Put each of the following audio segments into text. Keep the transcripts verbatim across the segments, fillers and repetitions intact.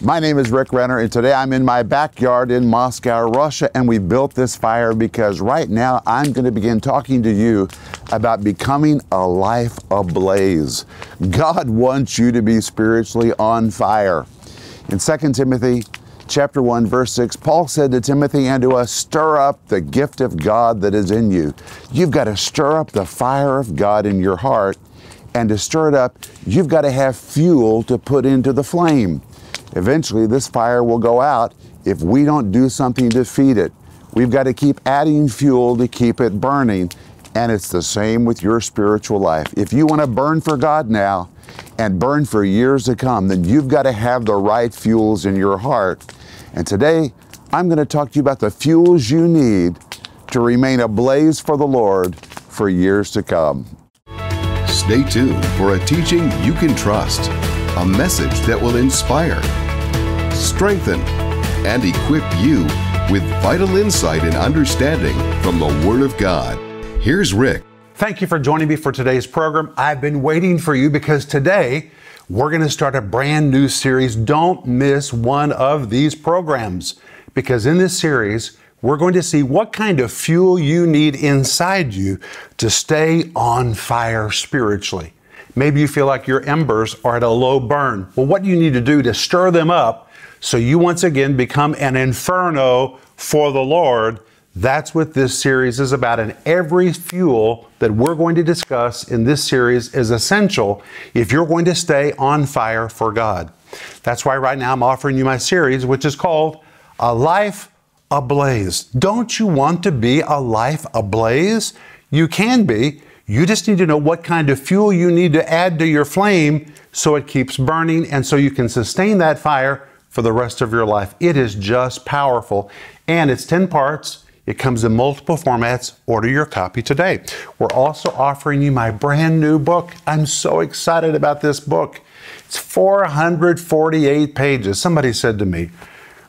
My name is Rick Renner, and today I'm in my backyard in Moscow, Russia, and we built this fire because right now I'm going to begin talking to you about becoming a life ablaze. God wants you to be spiritually on fire. In Second Timothy chapter one, verse six, Paul said to Timothy and to us, stir up the gift of God that is in you. You've got to stir up the fire of God in your heart, and to stir it up, you've got to have fuel to put into the flame. Eventually, this fire will go out if we don't do something to feed it. We've got to keep adding fuel to keep it burning, and it's the same with your spiritual life. If you want to burn for God now and burn for years to come, then you've got to have the right fuels in your heart. And today, I'm going to talk to you about the fuels you need to remain ablaze for the Lord for years to come. Stay tuned for a teaching you can trust. A message that will inspire, strengthen, and equip you with vital insight and understanding from the Word of God. Here's Rick. Thank you for joining me for today's program. I've been waiting for you because today we're going to start a brand new series. Don't miss one of these programs, because in this series, we're going to see what kind of fuel you need inside you to stay on fire spiritually. Maybe you feel like your embers are at a low burn. Well, what do you need to do to stir them up so you once again become an inferno for the Lord? That's what this series is about. And every fuel that we're going to discuss in this series is essential if you're going to stay on fire for God. That's why right now I'm offering you my series, which is called A Life Ablaze. Don't you want to be a life ablaze? You can be. You just need to know what kind of fuel you need to add to your flame so it keeps burning and so you can sustain that fire for the rest of your life. It is just powerful. And it's ten parts. It comes in multiple formats. Order your copy today. We're also offering you my brand new book. I'm so excited about this book. It's four hundred forty-eight pages. Somebody said to me,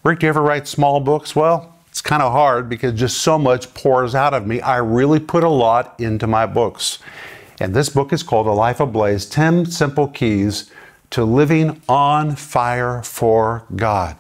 Rick, do you ever write small books? Well, it's kind of hard because just so much pours out of me. I really put a lot into my books. And this book is called A Life Ablaze, ten simple keys to living on fire for God.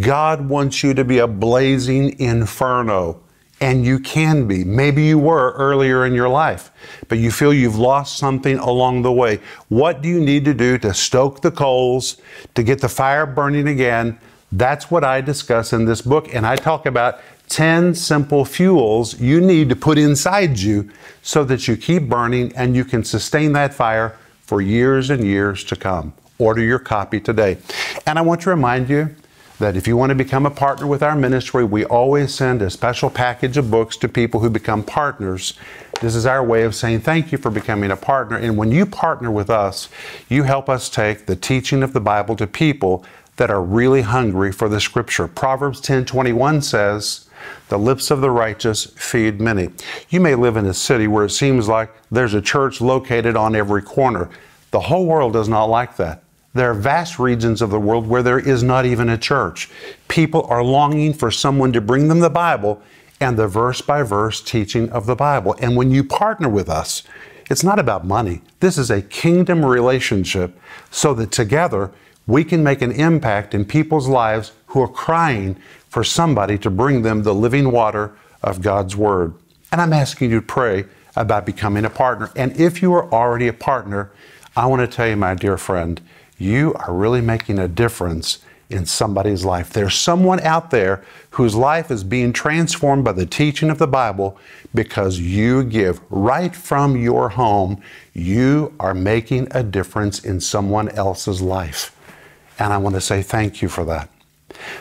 God wants you to be a blazing inferno, and you can be. Maybe you were earlier in your life, but you feel you've lost something along the way. What do you need to do to stoke the coals, to get the fire burning again? That's what I discuss in this book, and I talk about ten simple fuels you need to put inside you so that you keep burning and you can sustain that fire for years and years to come. Order your copy today. And I want to remind you that if you want to become a partner with our ministry, we always send a special package of books to people who become partners. This is our way of saying thank you for becoming a partner. And when you partner with us, you help us take the teaching of the Bible to people that are really hungry for the Scripture. Proverbs ten twenty-one says, the lips of the righteous feed many. You may live in a city where it seems like there's a church located on every corner. The whole world is not like that. There are vast regions of the world where there is not even a church. People are longing for someone to bring them the Bible and the verse-by-verse teaching of the Bible. And when you partner with us, it's not about money. This is a kingdom relationship so that together, we can make an impact in people's lives who are crying for somebody to bring them the living water of God's Word. And I'm asking you to pray about becoming a partner. And if you are already a partner, I want to tell you, my dear friend, you are really making a difference in somebody's life. There's someone out there whose life is being transformed by the teaching of the Bible because you give right from your home. You are making a difference in someone else's life. And I want to say thank you for that.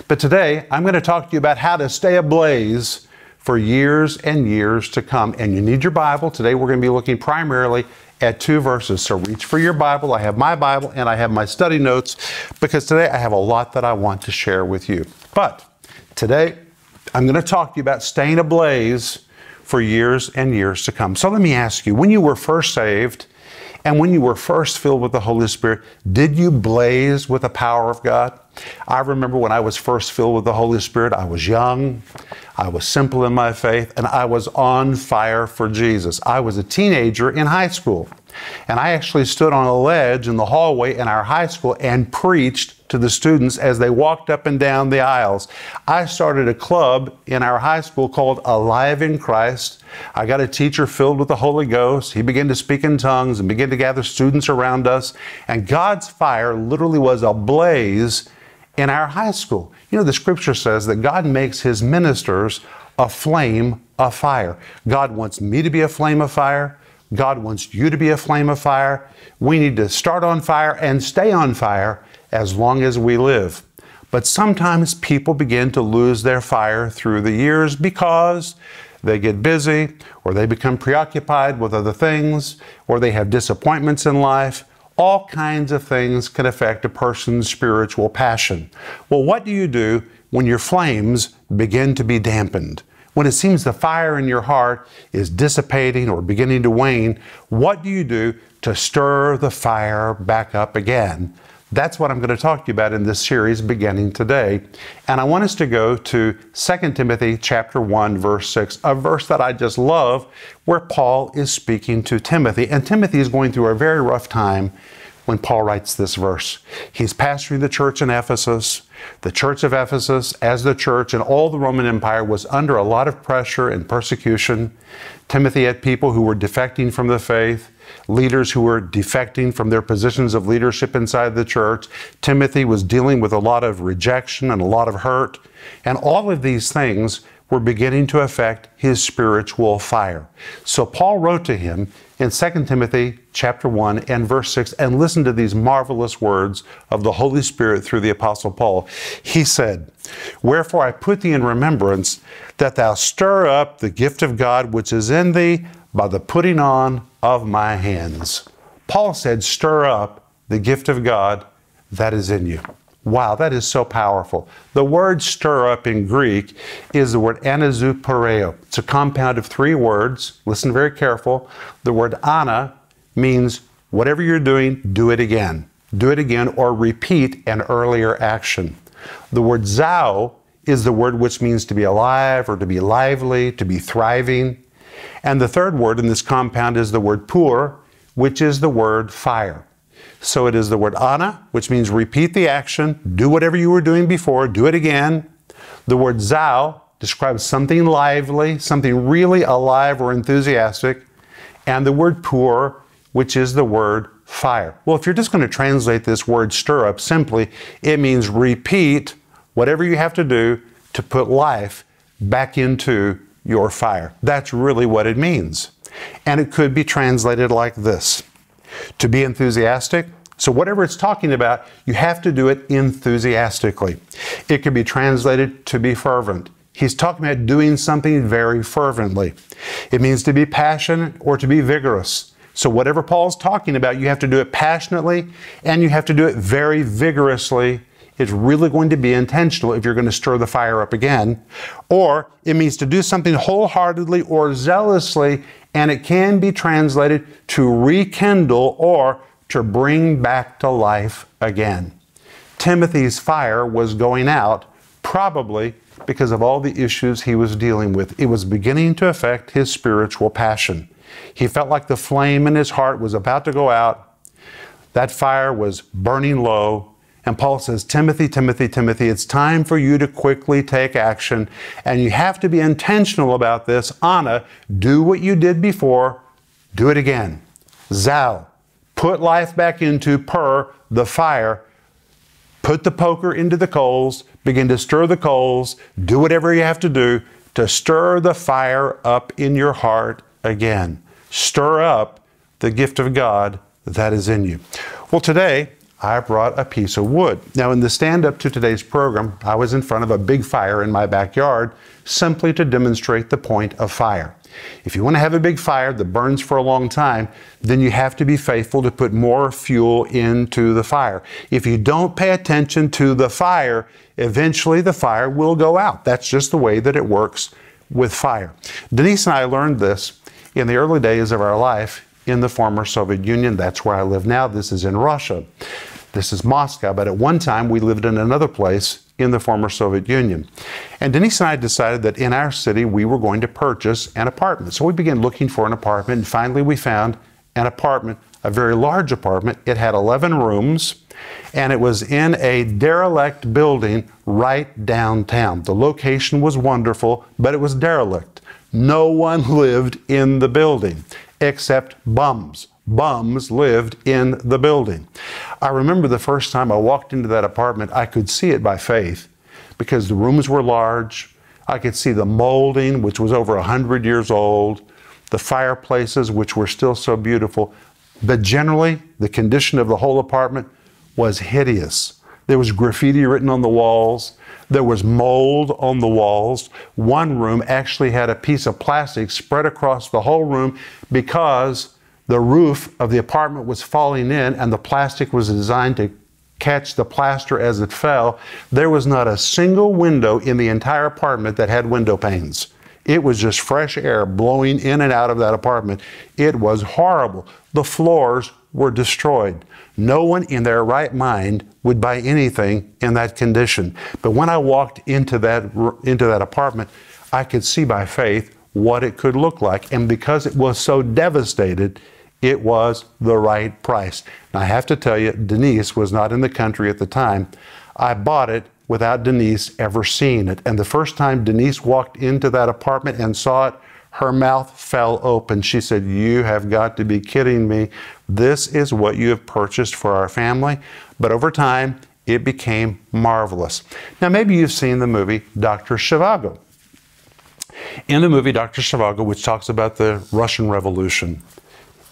But today, I'm going to talk to you about how to stay ablaze for years and years to come. And you need your Bible. Today, we're going to be looking primarily at two verses. So reach for your Bible. I have my Bible and I have my study notes because today I have a lot that I want to share with you. But today, I'm going to talk to you about staying ablaze for years and years to come. So let me ask you, when you were first saved, and when you were first filled with the Holy Spirit, did you blaze with the power of God? I remember when I was first filled with the Holy Spirit, I was young, I was simple in my faith, and I was on fire for Jesus. I was a teenager in high school. And I actually stood on a ledge in the hallway in our high school and preached to the students as they walked up and down the aisles. I started a club in our high school called Alive in Christ. I got a teacher filled with the Holy Ghost. He began to speak in tongues and began to gather students around us. And God's fire literally was ablaze in our high school. You know, the scripture says that God makes his ministers a flame of fire. God wants me to be a flame of fire. God wants you to be a flame of fire. We need to start on fire and stay on fire as long as we live. But sometimes people begin to lose their fire through the years because they get busy, or they become preoccupied with other things, or they have disappointments in life. All kinds of things can affect a person's spiritual passion. Well, what do you do when your flames begin to be dampened? When it seems the fire in your heart is dissipating or beginning to wane, what do you do to stir the fire back up again? That's what I'm going to talk to you about in this series beginning today. And I want us to go to Second Timothy chapter one, verse six, a verse that I just love, where Paul is speaking to Timothy. And Timothy is going through a very rough time when Paul writes this verse. He's pastoring the church in Ephesus. The church of Ephesus, as the church in all the Roman Empire, was under a lot of pressure and persecution. Timothy had people who were defecting from the faith, leaders who were defecting from their positions of leadership inside the church. Timothy was dealing with a lot of rejection and a lot of hurt. And all of these things were beginning to affect his spiritual fire. So Paul wrote to him in Second Timothy chapter one and verse six, and listen to these marvelous words of the Holy Spirit through the Apostle Paul. He said, "Wherefore I put thee in remembrance that thou stir up the gift of God which is in thee by the putting on of my hands." Paul said, stir up the gift of God that is in you. Wow, that is so powerful. The word stir up in Greek is the word anazupareo. It's a compound of three words. Listen very careful. The word ana means whatever you're doing, do it again. Do it again or repeat an earlier action. The word zao is the word which means to be alive or to be lively, to be thriving. And the third word in this compound is the word pur, which is the word fire. So it is the word ana, which means repeat the action, do whatever you were doing before, do it again. The word zao describes something lively, something really alive or enthusiastic. And the word pur, which is the word fire. Well, if you're just going to translate this word stir up simply, it means repeat whatever you have to do to put life back into your fire. That's really what it means. And it could be translated like this. To be enthusiastic. So whatever it's talking about, you have to do it enthusiastically. It can be translated to be fervent. He's talking about doing something very fervently. It means to be passionate or to be vigorous. So whatever Paul's talking about, you have to do it passionately and you have to do it very vigorously. It's really going to be intentional if you're going to stir the fire up again. Or it means to do something wholeheartedly or zealously, and it can be translated to rekindle or to bring back to life again. Timothy's fire was going out, probably because of all the issues he was dealing with. It was beginning to affect his spiritual passion. He felt like the flame in his heart was about to go out. That fire was burning low. And Paul says, Timothy, Timothy, Timothy, it's time for you to quickly take action. And you have to be intentional about this. Anna, do what you did before. Do it again. Zao, put life back into per, the fire. Put the poker into the coals. Begin to stir the coals. Do whatever you have to do to stir the fire up in your heart again. Stir up the gift of God that is in you. Well, today, I brought a piece of wood. Now, in the stand-up to today's program, I was in front of a big fire in my backyard simply to demonstrate the point of fire. If you want to have a big fire that burns for a long time, then you have to be faithful to put more fuel into the fire. If you don't pay attention to the fire, eventually the fire will go out. That's just the way that it works with fire. Denise and I learned this in the early days of our life in the former Soviet Union. That's where I live now. This is in Russia. This is Moscow. But at one time, we lived in another place in the former Soviet Union. And Denise and I decided that in our city, we were going to purchase an apartment. So we began looking for an apartment. And finally, we found an apartment a very large apartment. It had eleven rooms, and it was in a derelict building right downtown. The location was wonderful, but it was derelict. No one lived in the building except bums. Bums lived in the building. I remember the first time I walked into that apartment, I could see it by faith because the rooms were large. I could see the molding, which was over one hundred years old, the fireplaces, which were still so beautiful. But generally, the condition of the whole apartment was hideous. There was graffiti written on the walls. There was mold on the walls. One room actually had a piece of plastic spread across the whole room because the roof of the apartment was falling in and the plastic was designed to catch the plaster as it fell. There was not a single window in the entire apartment that had window panes. It was just fresh air blowing in and out of that apartment. It was horrible. The floors were destroyed. No one in their right mind would buy anything in that condition. But when I walked into that, into that apartment, I could see by faith what it could look like. And because it was so devastated, it was the right price. Now, I have to tell you, Denise was not in the country at the time. I bought it without Denise ever seeing it. And the first time Denise walked into that apartment and saw it, her mouth fell open. She said, "You have got to be kidding me. This is what you have purchased for our family." But over time, it became marvelous. Now, maybe you've seen the movie Doctor Zhivago. In the movie Doctor Zhivago, which talks about the Russian Revolution,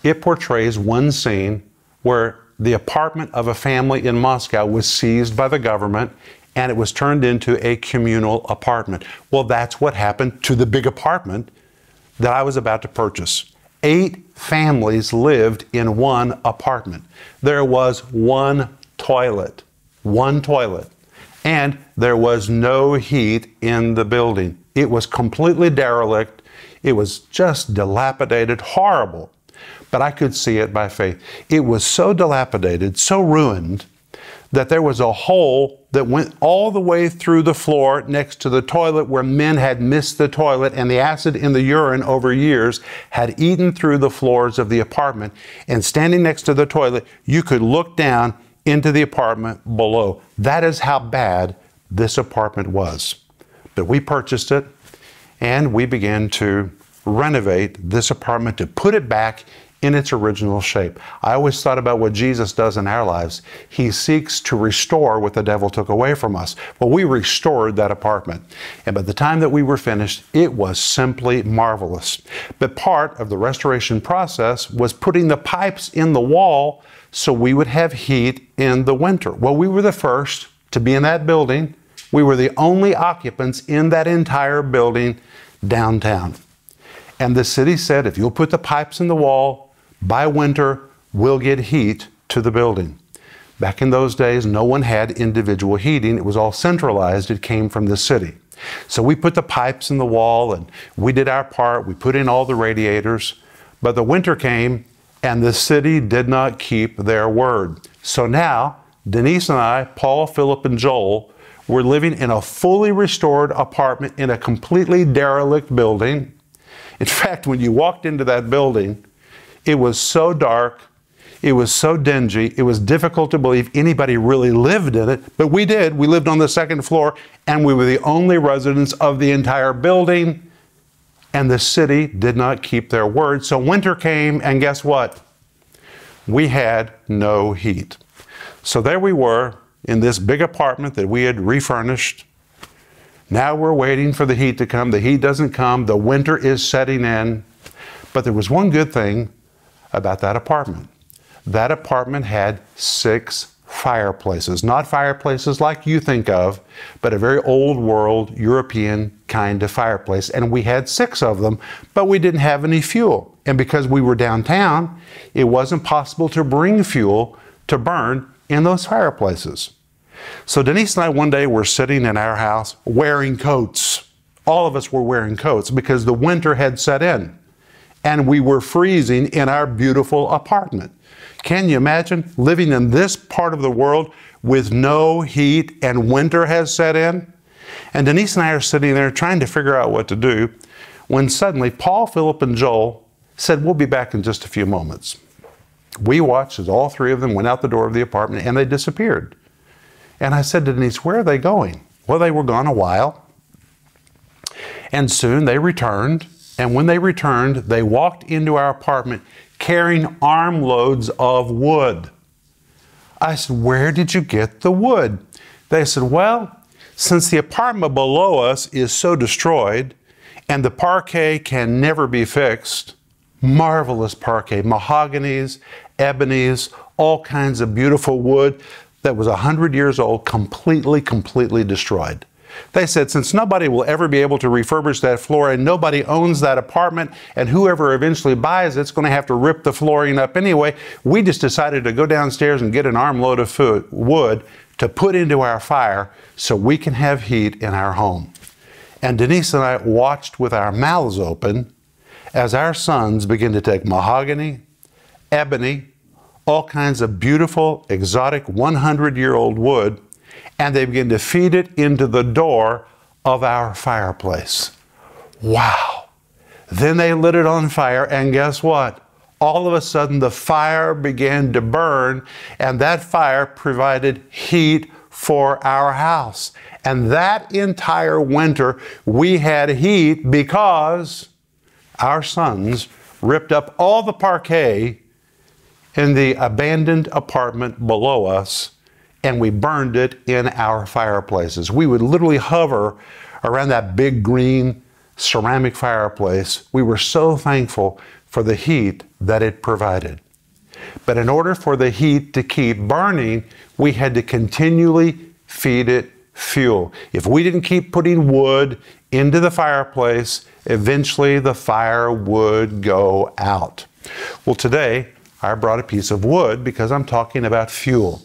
it portrays one scene where the apartment of a family in Moscow was seized by the government and it was turned into a communal apartment. Well, that's what happened to the big apartment that I was about to purchase. Eight families lived in one apartment. There was one toilet, one toilet, and there was no heat in the building. It was completely derelict. It was just dilapidated, horrible. But I could see it by faith. It was so dilapidated, so ruined, that there was a hole that went all the way through the floor next to the toilet where men had missed the toilet, and the acid in the urine over years had eaten through the floors of the apartment. And standing next to the toilet, you could look down into the apartment below. That is how bad this apartment was. But we purchased it, and we began to renovate this apartment to put it back in its original shape. I always thought about what Jesus does in our lives. He seeks to restore what the devil took away from us. Well, we restored that apartment. And by the time that we were finished, it was simply marvelous. But part of the restoration process was putting the pipes in the wall so we would have heat in the winter. Well, we were the first to be in that building. We were the only occupants in that entire building downtown. And the city said, "If you'll put the pipes in the wall, by winter, we'll get heat to the building." Back in those days, no one had individual heating. It was all centralized. It came from the city. So we put the pipes in the wall, and we did our part. We put in all the radiators. But the winter came, and the city did not keep their word. So now, Denise and I, Paul, Philip, and Joel, were living in a fully restored apartment in a completely derelict building. In fact, when you walked into that building, it was so dark, it was so dingy, it was difficult to believe anybody really lived in it, but we did. We lived on the second floor, and we were the only residents of the entire building, and the city did not keep their word. So winter came, and guess what? We had no heat. So there we were in this big apartment that we had refurnished. Now we're waiting for the heat to come. The heat doesn't come. The winter is setting in. But there was one good thing about that apartment. That apartment had six fireplaces. Not fireplaces like you think of, but a very old world European kind of fireplace. And we had six of them, but we didn't have any fuel. And because we were downtown, it wasn't possible to bring fuel to burn in those fireplaces. So Denise and I one day were sitting in our house wearing coats. All of us were wearing coats because the winter had set in and we were freezing in our beautiful apartment. Can you imagine living in this part of the world with no heat and winter has set in? And Denise and I are sitting there trying to figure out what to do when suddenly Paul, Philip, and Joel said, "We'll be back in just a few moments." We watched as all three of them went out the door of the apartment and they disappeared. And I said to Denise, where are they going? Well, they were gone a while. And soon they returned. And when they returned, they walked into our apartment carrying armloads of wood. I said, where did you get the wood? They said, well, since the apartment below us is so destroyed and the parquet can never be fixed, marvelous parquet, mahoganies, ebonies, all kinds of beautiful wood that was one hundred years old, completely, completely destroyed. They said, since nobody will ever be able to refurbish that floor and nobody owns that apartment and whoever eventually buys it's going to have to rip the flooring up anyway, we just decided to go downstairs and get an armload of food, wood to put into our fire so we can have heat in our home. And Denise and I watched with our mouths open as our sons began to take mahogany, ebony, all kinds of beautiful, exotic, one hundred year old wood, and they begin to feed it into the door of our fireplace. Wow. Then they lit it on fire, and guess what? All of a sudden, the fire began to burn, and that fire provided heat for our house. And that entire winter, we had heat because our sons ripped up all the parquet in the abandoned apartment below us, and we burned it in our fireplaces. We would literally hover around that big green ceramic fireplace. We were so thankful for the heat that it provided. But in order for the heat to keep burning, we had to continually feed it fuel. If we didn't keep putting wood into the fireplace, eventually the fire would go out. Well, today I brought a piece of wood because I'm talking about fuel.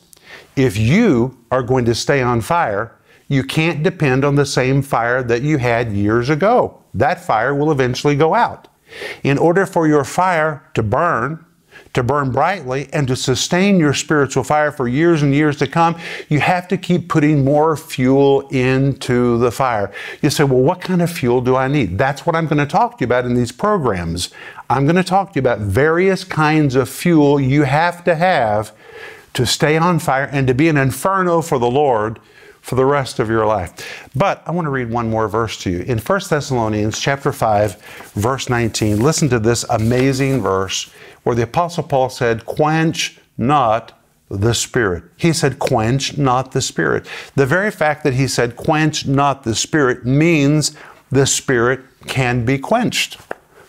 If you are going to stay on fire, you can't depend on the same fire that you had years ago. That fire will eventually go out. In order for your fire to burn, to burn brightly, and to sustain your spiritual fire for years and years to come, you have to keep putting more fuel into the fire. You say, well, what kind of fuel do I need? That's what I'm going to talk to you about in these programs. I'm going to talk to you about various kinds of fuel you have to have to stay on fire and to be an inferno for the Lord for the rest of your life. But I want to read one more verse to you. In First Thessalonians chapter five, verse nineteen, listen to this amazing verse where the Apostle Paul said, quench not the Spirit. He said, quench not the Spirit. The very fact that he said, quench not the Spirit, means the Spirit can be quenched.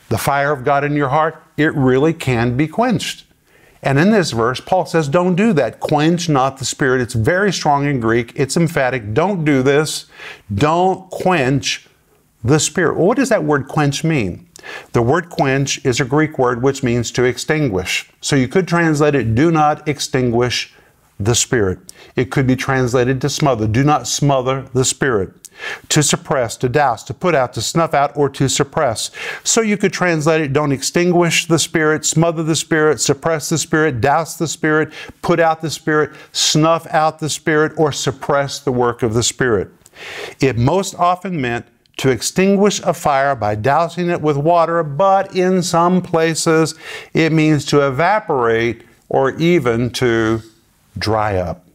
The fire of God in your heart, it really can be quenched. And in this verse, Paul says, don't do that. Quench not the Spirit. It's very strong in Greek. It's emphatic. Don't do this. Don't quench the Spirit. Well, what does that word quench mean? The word quench is a Greek word which means to extinguish. So you could translate it, do not extinguish the Spirit. It could be translated to smother. Do not smother the Spirit. To suppress, to douse, to put out, to snuff out, or to suppress. So you could translate it, don't extinguish the Spirit, smother the Spirit, suppress the Spirit, douse the Spirit, put out the Spirit, snuff out the Spirit, or suppress the work of the Spirit. It most often meant to extinguish a fire by dousing it with water, but in some places it means to evaporate or even to dry up.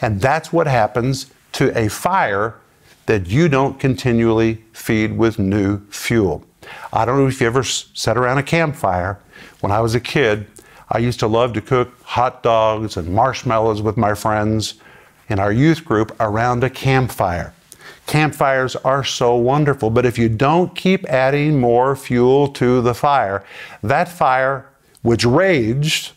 And that's what happens to a fire that you don't continually feed with new fuel. I don't know if you ever sat around a campfire. When I was a kid, I used to love to cook hot dogs and marshmallows with my friends in our youth group around a campfire. Campfires are so wonderful, but if you don't keep adding more fuel to the fire, that fire which raged,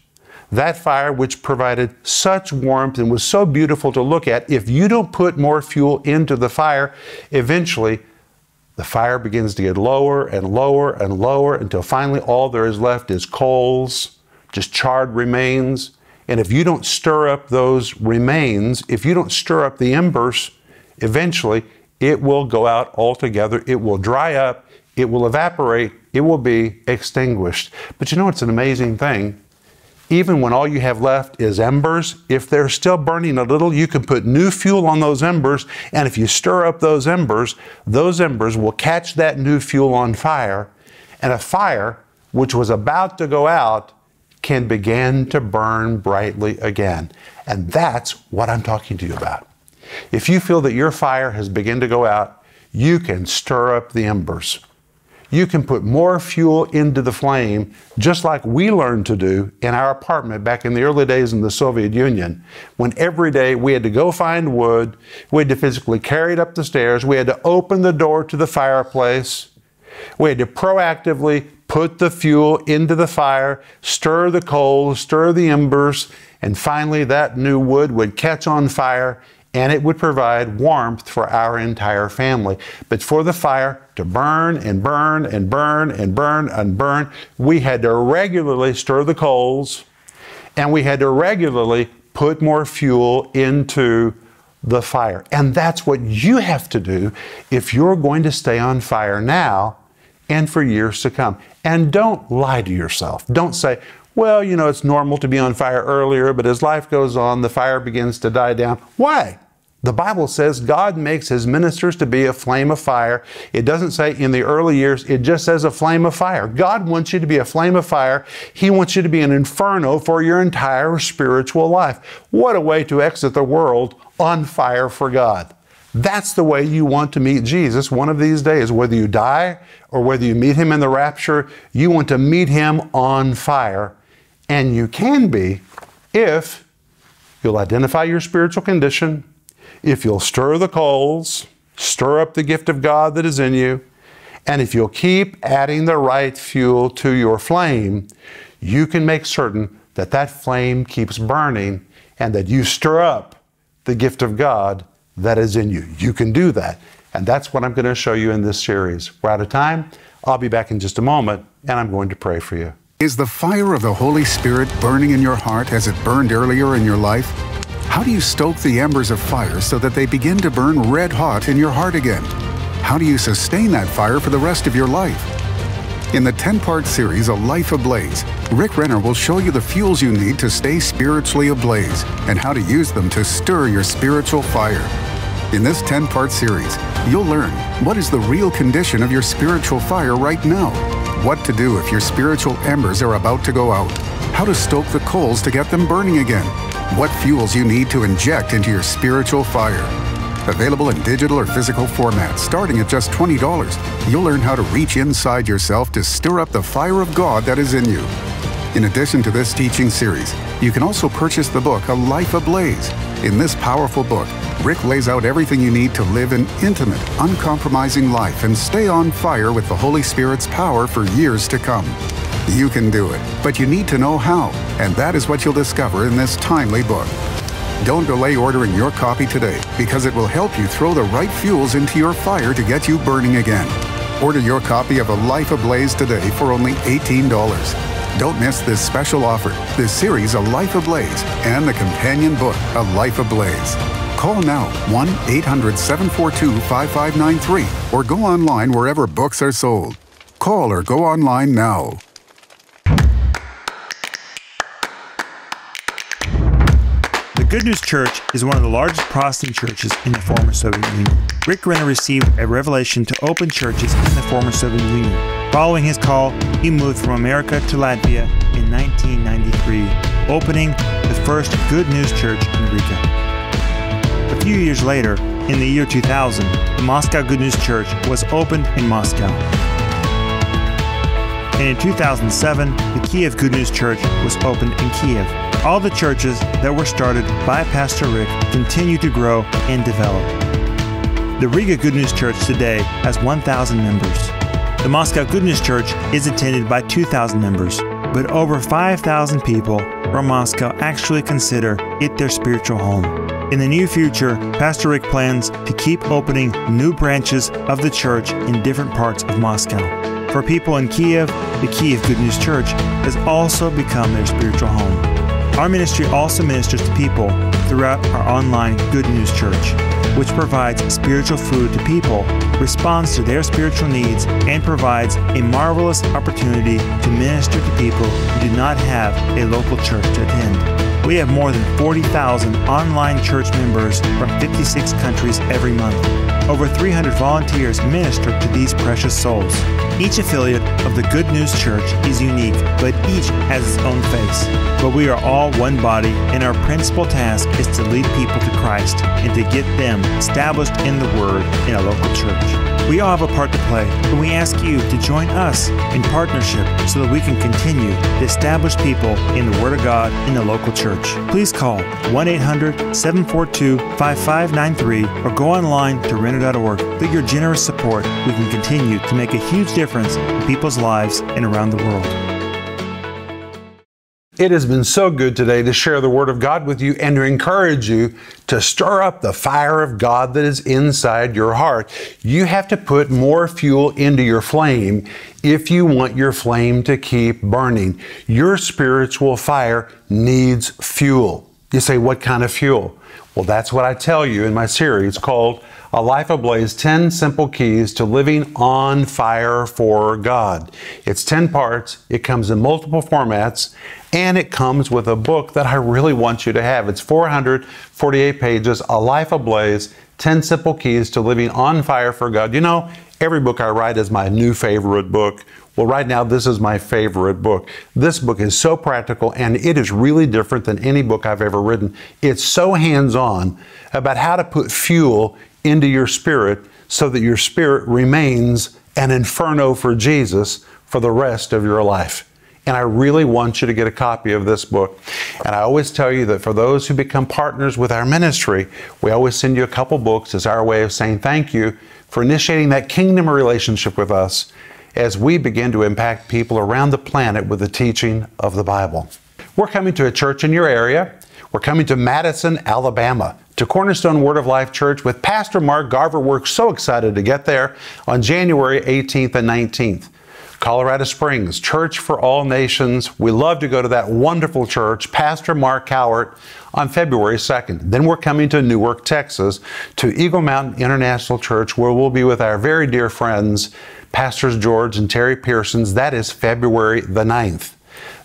that fire which provided such warmth and was so beautiful to look at, if you don't put more fuel into the fire, eventually the fire begins to get lower and lower and lower until finally all there is left is coals, just charred remains. And if you don't stir up those remains, if you don't stir up the embers, eventually it will go out altogether. It will dry up. It will evaporate. It will be extinguished. But you know, it's an amazing thing. Even when all you have left is embers, if they're still burning a little, you can put new fuel on those embers. And if you stir up those embers, those embers will catch that new fuel on fire. And a fire, which was about to go out, can begin to burn brightly again. And that's what I'm talking to you about. If you feel that your fire has begun to go out, you can stir up the embers. You can put more fuel into the flame, just like we learned to do in our apartment back in the early days in the Soviet Union, when every day we had to go find wood, we had to physically carry it up the stairs, we had to open the door to the fireplace, we had to proactively put the fuel into the fire, stir the coals, stir the embers, and finally that new wood would catch on fire and it would provide warmth for our entire family. But for the fire to burn and burn and burn and burn and burn, we had to regularly stir the coals and we had to regularly put more fuel into the fire. And that's what you have to do if you're going to stay on fire now and for years to come. And don't lie to yourself. Don't say, well, you know, it's normal to be on fire earlier, but as life goes on, the fire begins to die down. Why? The Bible says God makes his ministers to be a flame of fire. It doesn't say in the early years, it just says a flame of fire. God wants you to be a flame of fire. He wants you to be an inferno for your entire spiritual life. What a way to exit the world on fire for God. That's the way you want to meet Jesus one of these days. Whether you die or whether you meet him in the rapture, you want to meet him on fire. And you can be if you'll identify your spiritual condition, if you'll stir the coals, stir up the gift of God that is in you, and if you'll keep adding the right fuel to your flame, you can make certain that that flame keeps burning and that you stir up the gift of God that is in you. You can do that. And that's what I'm going to show you in this series. We're out of time. I'll be back in just a moment, and I'm going to pray for you. Is the fire of the Holy Spirit burning in your heart as it burned earlier in your life? How do you stoke the embers of fire so that they begin to burn red hot in your heart again? How do you sustain that fire for the rest of your life? In the ten-part series, A Life Ablaze, Rick Renner will show you the fuels you need to stay spiritually ablaze and how to use them to stir your spiritual fire. In this ten-part series, you'll learn what is the real condition of your spiritual fire right now, what to do if your spiritual embers are about to go out, how to stoke the coals to get them burning again, what fuels you need to inject into your spiritual fire. Available in digital or physical format, starting at just twenty dollars, you'll learn how to reach inside yourself to stir up the fire of God that is in you. In addition to this teaching series, you can also purchase the book, A Life Ablaze. In this powerful book, Rick lays out everything you need to live an intimate, uncompromising life and stay on fire with the Holy Spirit's power for years to come. You can do it, but you need to know how, and that is what you'll discover in this timely book. Don't delay ordering your copy today, because it will help you throw the right fuels into your fire to get you burning again. Order your copy of A Life Ablaze today for only eighteen dollars. Don't miss this special offer, this series, A Life Ablaze, and the companion book, A Life Ablaze. Call now, one eight hundred, seven four two, five five nine three, or go online wherever books are sold. Call or go online now. Good News Church is one of the largest Protestant churches in the former Soviet Union. Rick Renner received a revelation to open churches in the former Soviet Union. Following his call, he moved from America to Latvia in nineteen ninety-three, opening the first Good News Church in Riga. A few years later, in the year two thousand, the Moscow Good News Church was opened in Moscow. And in two thousand seven, the Kiev Good News Church was opened in Kiev. All the churches that were started by Pastor Rick continue to grow and develop. The Riga Good News Church today has one thousand members. The Moscow Good News Church is attended by two thousand members, but over five thousand people from Moscow actually consider it their spiritual home. In the near future, Pastor Rick plans to keep opening new branches of the church in different parts of Moscow. For people in Kiev, the Kiev Good News Church has also become their spiritual home. Our ministry also ministers to people throughout our online Good News Church, which provides spiritual food to people, responds to their spiritual needs, and provides a marvelous opportunity to minister to people who do not have a local church to attend. We have more than forty thousand online church members from fifty-six countries every month. Over three hundred volunteers minister to these precious souls. Each affiliate of the Good News Church is unique, but each has its own face. But we are all one body, and our principal task is to lead people to Christ and to get them established in the Word in a local church. We all have a part to play, and we ask you to join us in partnership so that we can continue to establish people in the Word of God in the local church. Please call one eight hundred seven four two five five nine three or go online to renner dot org. Through your generous support, we can continue to make a huge difference in people's lives and around the world. It has been so good today to share the Word of God with you and to encourage you to stir up the fire of God that is inside your heart. You have to put more fuel into your flame if you want your flame to keep burning. Your spiritual fire needs fuel. You say, what kind of fuel? Well, that's what I tell you in my series called A Life Ablaze, ten Simple Keys to Living on Fire for God. It's ten parts, it comes in multiple formats, and it comes with a book that I really want you to have. It's four hundred forty-eight pages, A Life Ablaze, ten Simple Keys to Living on Fire for God. You know, every book I write is my new favorite book. Well, right now, this is my favorite book. This book is so practical, and it is really different than any book I've ever written. It's so hands-on about how to put fuel into your spirit so that your spirit remains an inferno for Jesus for the rest of your life. And I really want you to get a copy of this book. And I always tell you that for those who become partners with our ministry, we always send you a couple books as our way of saying thank you for initiating that kingdom relationship with us as we begin to impact people around the planet with the teaching of the Bible. We're coming to a church in your area. We're coming to Madison, Alabama, to Cornerstone Word of Life Church with Pastor Mark Garver. We're so excited to get there on January eighteenth and nineteenth. Colorado Springs, Church for All Nations. We love to go to that wonderful church, Pastor Mark Cowart, on February second. Then we're coming to Newark, Texas, to Eagle Mountain International Church, where we'll be with our very dear friends, Pastors George and Terry Pearsons. That is February the ninth.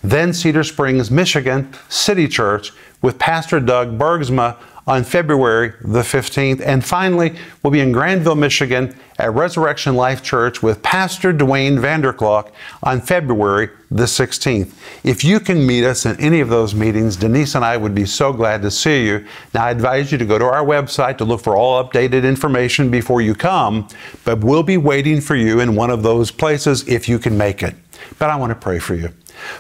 Then Cedar Springs, Michigan, City Church, with Pastor Doug Bergsma on February the fifteenth. And finally, we'll be in Grandville, Michigan at Resurrection Life Church with Pastor Dwayne Vanderklok on February the sixteenth. If you can meet us in any of those meetings, Denise and I would be so glad to see you. Now, I advise you to go to our website to look for all updated information before you come, but we'll be waiting for you in one of those places if you can make it. But I want to pray for you.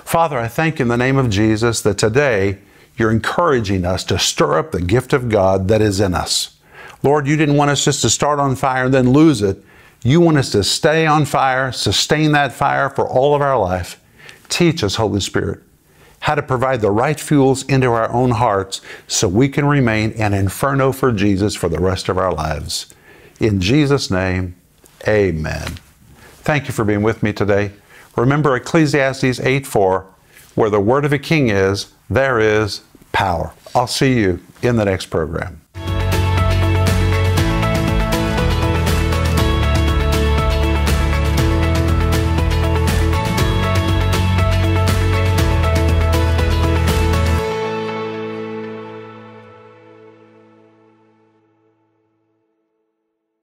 Father, I thank you in the name of Jesus that today you're encouraging us to stir up the gift of God that is in us. Lord, you didn't want us just to start on fire and then lose it. You want us to stay on fire, sustain that fire for all of our life. Teach us, Holy Spirit, how to provide the right fuels into our own hearts so we can remain an inferno for Jesus for the rest of our lives. In Jesus' name, amen. Thank you for being with me today. Remember Ecclesiastes eight four, where the word of a king is, there is power. I'll see you in the next program.